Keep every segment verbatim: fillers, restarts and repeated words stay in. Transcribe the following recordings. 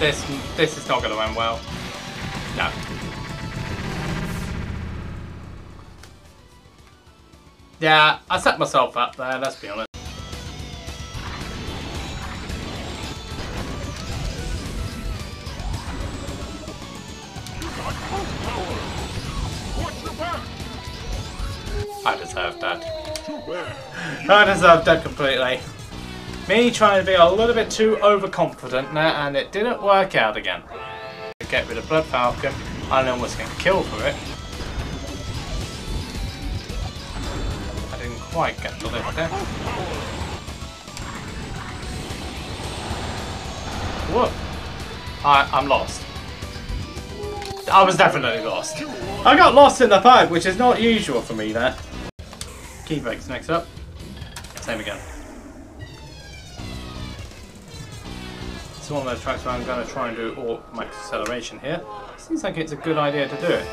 This this is not going to end well. No. Yeah, I set myself up there, let's be honest. I deserve that. I deserve that completely. Me trying to be a little bit too overconfident there, and it didn't work out again. Get rid of Blood Falcon. I almost get killed for it. Quite get the lift there. Whoa. I, I'm lost. I was definitely lost. I got lost in the fight, which is not usual for me there. Key breaks next up. Same again. It's one of those tracks where I'm going to try and do all my acceleration here. Seems like it's a good idea to do it.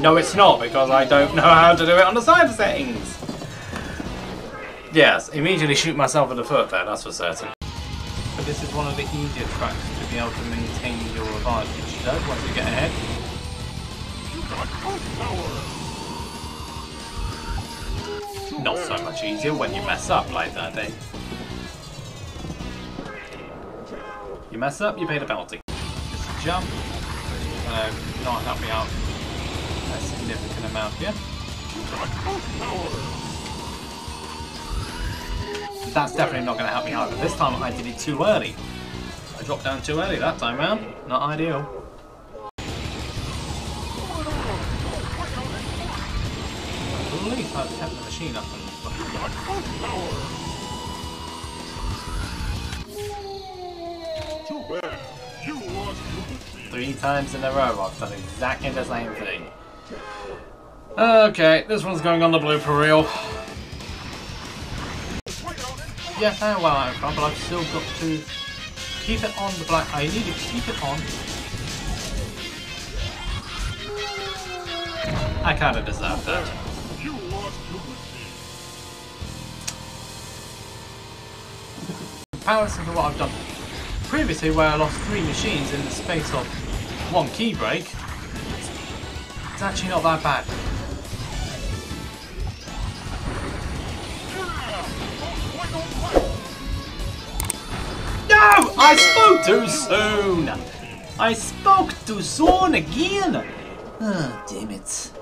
No, it's not, because I don't know how to do it on the side settings. Yes, immediately shoot myself in the foot there, that's for certain. But this is one of the easier tracks to be able to maintain your advantage, though, once you get ahead. Not so much easier when you mess up like that, eh? You mess up, you pay the penalty. Just jump, uh, not help me out. A significant amount here. That's definitely not going to help me either. This time I did it too early. I dropped down too early that time round. Not ideal. At least I've kept the machine up and three times in a row I've done exactly the same thing. Okay, this one's going on the blue for real. Yes, I know where I'm from, but I've still got to keep it on the black. I need to keep it on. I kind of deserve that. In comparison to what I've done previously, where I lost three machines in the space of one key break, it's actually not that bad. No! I spoke too soon! I spoke too soon again! Oh, damn it.